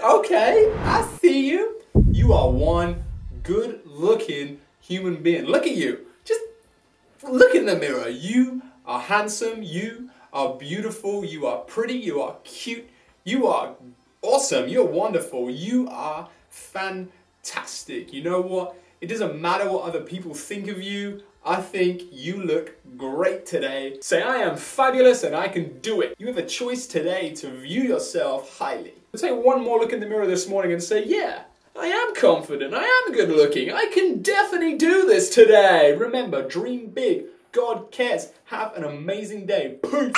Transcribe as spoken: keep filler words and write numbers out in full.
said, okay, I see you. You are one good-looking human being. Look at you. Just look in the mirror. You are handsome. You are beautiful. You are pretty. You are cute. You are awesome. You're wonderful. You are fantastic. You know what? It doesn't matter what other people think of you. I think you look great today. Say, I am fabulous and I can do it. You have a choice today to view yourself highly. Take one more look in the mirror this morning and say, yeah, I am confident, I am good looking, I can definitely do this today. Remember, dream big, God cares. Have an amazing day. Peace.